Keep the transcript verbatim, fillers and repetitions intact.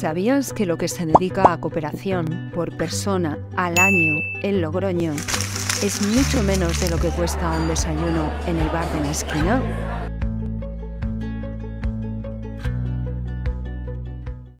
¿Sabías que lo que se dedica a cooperación por persona al año en Logroño es mucho menos de lo que cuesta un desayuno en el bar de la esquina?